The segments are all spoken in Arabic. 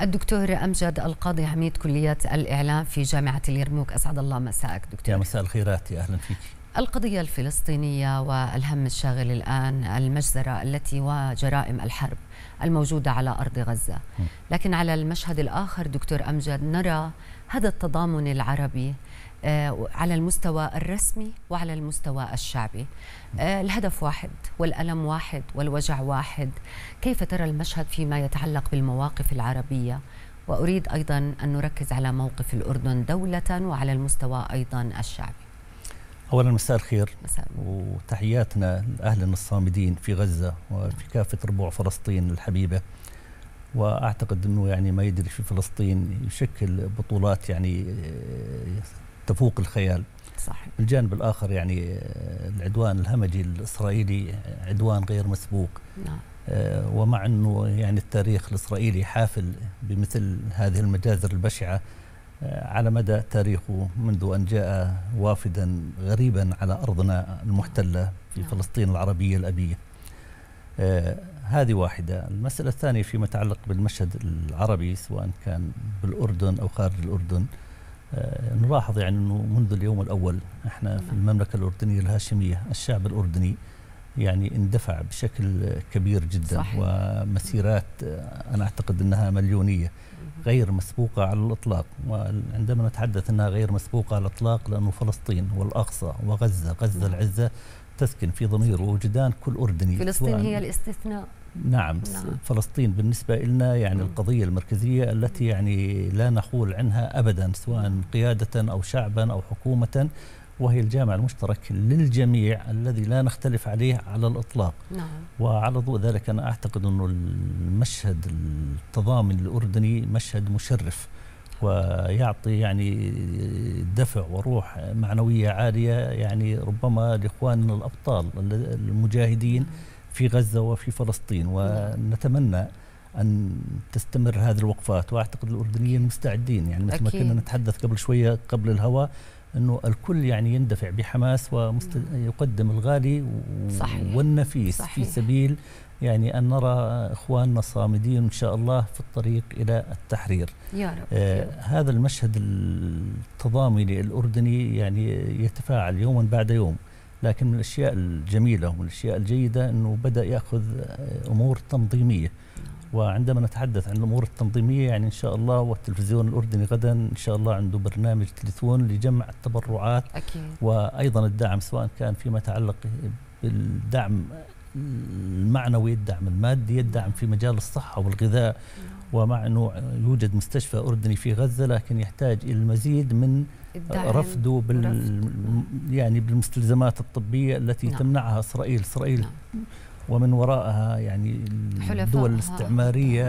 الدكتور أمجد القاضي، عميد كلية الإعلام في جامعة اليرموك، أسعد الله مساءك دكتور. يا مساء الخيرات، يا أهلا فيك. القضية الفلسطينية والهم الشاغل الآن المجزرة التي وجرائم الحرب الموجودة على أرض غزة، لكن على المشهد الآخر دكتور أمجد نرى هذا التضامن العربي على المستوى الرسمي وعلى المستوى الشعبي. الهدف واحد والألم واحد والوجع واحد. كيف ترى المشهد فيما يتعلق بالمواقف العربية؟ وأريد أيضا أن نركز على موقف الأردن دولة وعلى المستوى أيضا الشعبي. أولا مساء الخير وتحياتنا لأهلنا الصامدين في غزة وفي كافة ربوع فلسطين الحبيبة. وأعتقد أنه يعني ما يدري في فلسطين يشكل بطولات يعني تفوق الخيال. صحيح. الجانب الآخر يعني العدوان الهمجي الإسرائيلي عدوان غير مسبوق. نعم. ومع أنه يعني التاريخ الإسرائيلي حافل بمثل هذه المجازر البشعة على مدى تاريخه منذ أن جاء وافدا غريبا على أرضنا المحتلة في نعم. فلسطين العربية الأبية. هذه واحدة. المسألة الثانية فيما يتعلق بالمشهد العربي سواء كان بالأردن أو خارج الأردن، نلاحظ يعني أنه منذ اليوم الأول إحنا في المملكة الأردنية الهاشمية الشعب الأردني يعني اندفع بشكل كبير جدا. صحيح. ومسيرات أنا أعتقد أنها مليونية غير مسبوقة على الإطلاق. وعندما نتحدث أنها غير مسبوقة على الإطلاق لأنه فلسطين والأقصى وغزة العزة تسكن في ضمير وجدان كل أردني. فلسطين هي الاستثناء. نعم. فلسطين بالنسبة لنا يعني القضية المركزية التي يعني لا نقول عنها أبدا سواء قيادة أو شعبا أو حكومة، وهي الجامع المشترك للجميع الذي لا نختلف عليه على الإطلاق. نعم. وعلى ضوء ذلك أنا أعتقد أنه المشهد التضامن الأردني مشهد مشرف ويعطي يعني دفع وروح معنوية عالية يعني ربما لإخواننا الأبطال المجاهدين في غزة وفي فلسطين. ونتمنى أن تستمر هذه الوقفات، وأعتقد الأردنيين مستعدين يعني مثل ما كنا نتحدث قبل شوية قبل الهواء أنه الكل يعني يندفع بحماس ويقدم الغالي والنفيس. صحيح. في سبيل يعني أن نرى إخواننا صامدين إن شاء الله في الطريق إلى التحرير يا رب. هذا المشهد التضامني الأردني يعني يتفاعل يوما بعد يوم. لكن من الأشياء الجميلة ومن الأشياء الجيدة أنه بدأ يأخذ أمور تنظيمية. وعندما نتحدث عن الأمور التنظيمية يعني إن شاء الله، والتلفزيون الأردني غدا إن شاء الله عنده برنامج تلفزيون لجمع التبرعات. أكيد. وأيضا الدعم سواء كان فيما يتعلق بالدعم المعنوي، الدعم المادي، الدعم في مجال الصحة والغذاء. ومع أنه يوجد مستشفى أردني في غزة لكن يحتاج إلى المزيد من رفضه يعني بالمستلزمات الطبية التي نعم. تمنعها إسرائيل نعم. ومن وراءها يعني الدول الاستعمارية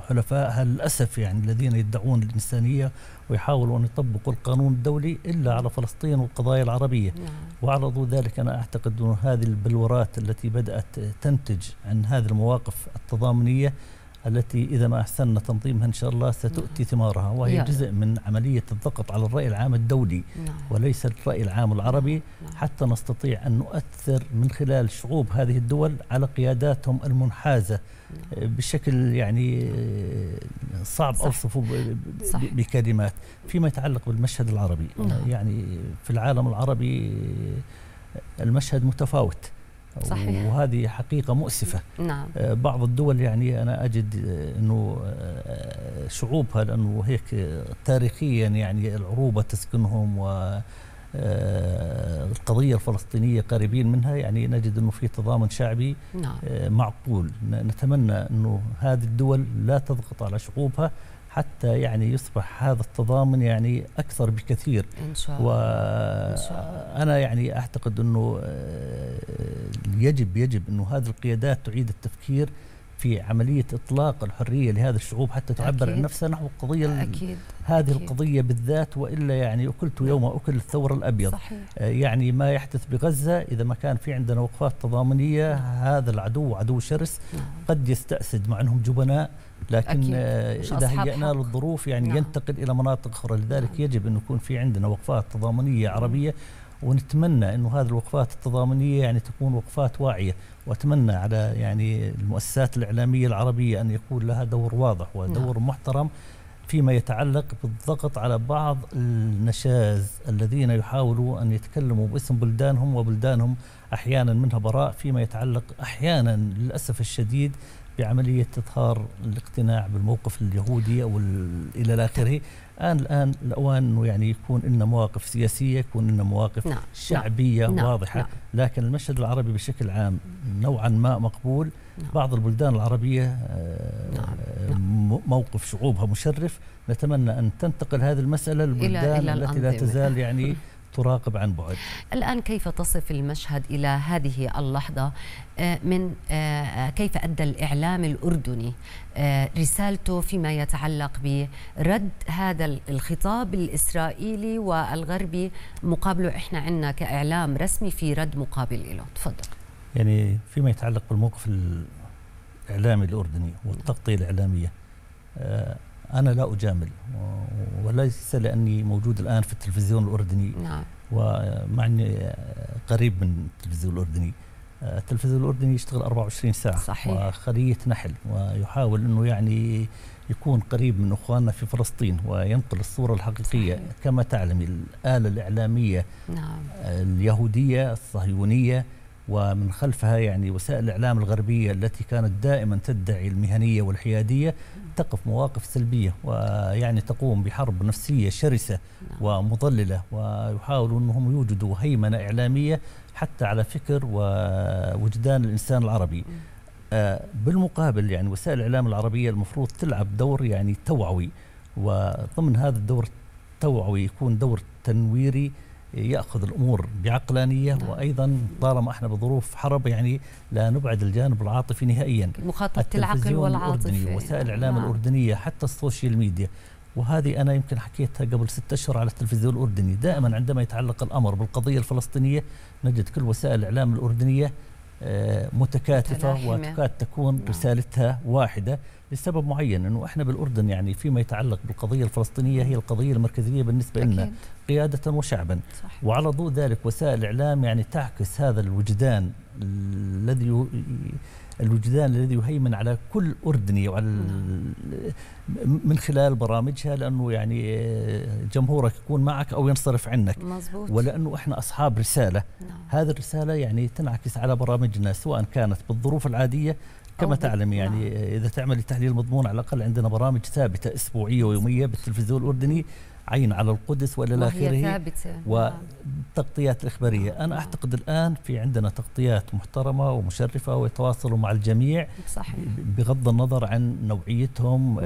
حلفائها للأسف يعني الذين يدعون الإنسانية ويحاولوا أن يطبقوا القانون الدولي إلا على فلسطين والقضايا العربية. نعم. وعلى ضوء ذلك أنا أعتقد أن هذه البلورات التي بدأت تنتج عن هذه المواقف التضامنية التي إذا ما أحسننا تنظيمها إن شاء الله ستؤتي ثمارها، وهي جزء من عملية الضغط على الرأي العام الدولي وليس الرأي العام العربي، حتى نستطيع أن نؤثر من خلال شعوب هذه الدول على قياداتهم المنحازة بشكل يعني صعب أوصفه بكلمات. فيما يتعلق بالمشهد العربي يعني في العالم العربي المشهد متفاوت. صحيح. وهذه حقيقة مؤسفة. نعم. بعض الدول يعني أنا أجد أنه شعوبها لأنه هيك تاريخيا يعني العروبة تسكنهم والقضية الفلسطينية قريبين منها، يعني نجد أنه في تضامن شعبي. نعم. معقول. نتمنى أنه هذه الدول لا تضغط على شعوبها حتى يعني يصبح هذا التضامن يعني أكثر بكثير. إن شاء الله. وأنا يعني أعتقد أنه يجب أنه هذه القيادات تعيد التفكير في عملية إطلاق الحرية لهذه الشعوب حتى تعبر عن نفسها نحو القضية هذه القضية بالذات، وإلا يعني أكلت يوم أكل الثور الأبيض. صحيح. يعني ما يحدث بغزة إذا ما كان في عندنا وقفات تضامنية هذا العدو عدو شرس قد يستأسد مع أنهم جبناء، لكن إذا هيئنا له الظروف يعني ينتقل إلى مناطق أخرى. لذلك يجب أن يكون في عندنا وقفات تضامنية عربية ونتمنى انه هذه الوقفات التضامنيه يعني تكون وقفات واعيه، واتمنى على يعني المؤسسات الاعلاميه العربيه ان يكون لها دور واضح ودور محترم فيما يتعلق بالضغط على بعض النشاز الذين يحاولوا ان يتكلموا باسم بلدانهم، وبلدانهم احيانا منها براء فيما يتعلق احيانا للاسف الشديد بعمليه اظهار الاقتناع بالموقف اليهودي او الى اخره. الان الاوان انه يعني يكون لنا مواقف سياسيه، يكون لنا مواقف شعبيه واضحه. لكن المشهد العربي بشكل عام نوعا ما مقبول. بعض البلدان العربيه موقف شعوبها مشرف، نتمنى ان تنتقل هذه المساله للبلدان التي لا تزال يعني تراقب عن بعد. الآن كيف تصف المشهد إلى هذه اللحظة؟ من كيف أدى الإعلام الأردني رسالته فيما يتعلق برد هذا الخطاب الإسرائيلي والغربي مقابله؟ إحنا عندنا كإعلام رسمي في رد مقابل له، تفضل. يعني فيما يتعلق بالموقف الإعلامي الأردني والتغطية الإعلامية، أنا لا أجامل، وليس لأني موجود الآن في التلفزيون الأردني ومعني قريب من التلفزيون الأردني. التلفزيون الأردني يشتغل 24 ساعة صحيح. وخلية نحل، ويحاول أنه يعني يكون قريب من أخواننا في فلسطين وينقل الصورة الحقيقية صحيح. كما تعلم الآلة الإعلامية اليهودية الصهيونية ومن خلفها يعني وسائل الإعلام الغربية التي كانت دائما تدعي المهنية والحيادية تقف مواقف سلبية، ويعني تقوم بحرب نفسية شرسة ومضللة، ويحاولوا أنهم يوجدوا هيمنة إعلامية حتى على فكر ووجدان الإنسان العربي. بالمقابل يعني وسائل الإعلام العربية المفروض تلعب دور يعني توعوي، وضمن هذا الدور التوعوي يكون دور تنويري يأخذ الأمور بعقلانية. وأيضا طالما احنا بظروف حرب يعني لا نبعد الجانب العاطفي نهائيا، مخاطبة العقل والعاطفة. وسائل الإعلام الأردنية حتى السوشيال ميديا، وهذه أنا يمكن حكيتها قبل 6 أشهر على التلفزيون الأردني، دائما عندما يتعلق الأمر بالقضية الفلسطينية نجد كل وسائل الإعلام الأردنية متكاتفة وتكاد تكون رسالتها واحدة لسبب معين، أنه إحنا بالأردن يعني فيما يتعلق بالقضية الفلسطينية هي القضية المركزية بالنسبة لنا قيادة وشعبا صحيح. وعلى ضوء ذلك وسائل الإعلام يعني تعكس هذا الوجدان الذي يهيمن على كل أردني وعلى من خلال برامجها، لأنه يعني جمهورك يكون معك أو ينصرف عنك مزبوط. ولأنه إحنا أصحاب رسالة هذه الرسالة يعني تنعكس على برامجنا سواء كانت بالظروف العادية كما تعلم يعني إذا تعمل تحليل مضمون على الأقل عندنا برامج ثابتة أسبوعية ويومية بالتلفزيون الأردني، عين على القدس وإلى آخره، والتغطيات الإخبارية. أنا أعتقد الآن في عندنا تغطيات محترمة ومشرفة ويتواصلوا مع الجميع صحيح. بغض النظر عن نوعيتهم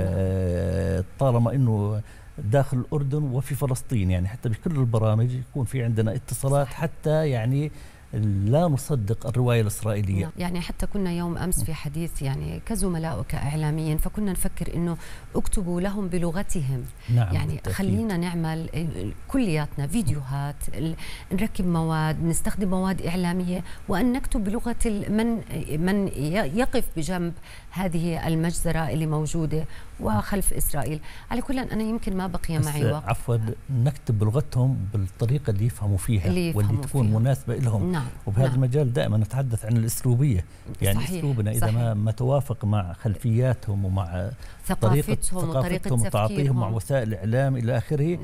طالما أنه داخل الأردن وفي فلسطين، يعني حتى بكل البرامج يكون في عندنا اتصالات صحيح. حتى يعني لا نصدق الرواية الإسرائيلية. يعني حتى كنا يوم أمس في حديث يعني كزملاء وكإعلاميين، فكنا نفكر إنه اكتبوا لهم بلغتهم يعني بالتأكيد. خلينا نعمل كلياتنا فيديوهات، نركب مواد، نستخدم مواد إعلامية، وأن نكتب بلغة من يقف بجنب هذه المجزرة اللي موجودة وخلف إسرائيل. على كل أنا يمكن ما بقي معي وقت، عفوا، نكتب بلغتهم بالطريقة اللي يفهموا فيها واللي تكون مناسبة لهم. وبهذا المجال دائما نتحدث عن الاسلوبيه، يعني صحيح. اسلوبنا اذا ما توافق مع خلفياتهم ومع ثقافتهم وتعاطيهم مع وسائل الاعلام الى اخره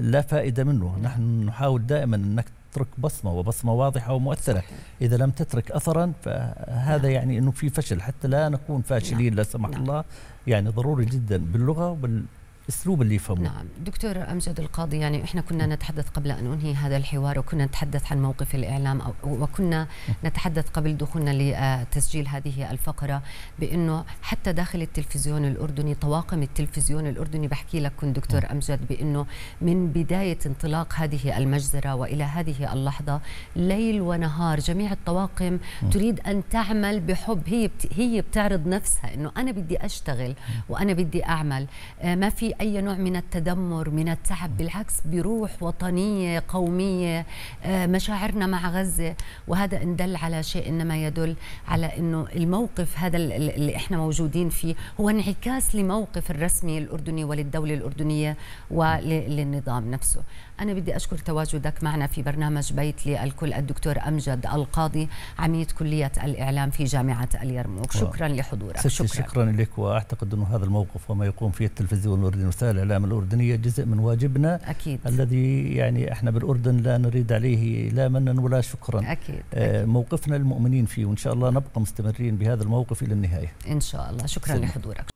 لا فائده منه. نحن نحاول دائما ان نترك بصمه، وبصمه واضحه ومؤثره صحيح. اذا لم تترك اثرا فهذا يعني انه في فشل، حتى لا نكون فاشلين لا سمح الله. يعني ضروري جدا باللغه الأسلوب اللي يفهمه. دكتور أمجد القاضي، يعني إحنا كنا نتحدث قبل أن أنهي هذا الحوار، وكنا نتحدث عن موقف الإعلام، وكنا نتحدث قبل دخولنا لتسجيل هذه الفقرة بأنه حتى داخل التلفزيون الأردني، طواقم التلفزيون الأردني، بحكي لك كنت دكتور أمجد بأنه من بداية انطلاق هذه المجزرة وإلى هذه اللحظة ليل ونهار جميع الطواقم تريد أن تعمل بحب، هي بتعرض نفسها أنه أنا بدي أشتغل وأنا بدي أعمل، ما في أي نوع من التدمر من التعب، بالعكس بروح وطنية قومية مشاعرنا مع غزة، وهذا إن دل على شيء إنما يدل على أنه الموقف هذا اللي إحنا موجودين فيه هو انعكاس لموقف الرسمي الأردني وللدولة الأردنية وللنظام نفسه. أنا بدي أشكر تواجدك معنا في برنامج بيت للكل الدكتور أمجد القاضي، عميد كلية الإعلام في جامعة اليرموك. شكرا لحضورك. شكرا لك، وأعتقد أنه هذا الموقف وما يقوم فيه التلفزيون الأردني وسائل الإعلام الأردنية جزء من واجبنا أكيد. الذي يعني إحنا بالأردن لا نريد عليه لا منا ولا شكرا أكيد. موقفنا المؤمنين فيه، وإن شاء الله نبقى مستمرين بهذا الموقف إلى النهاية إن شاء الله. شكرا لحضورك.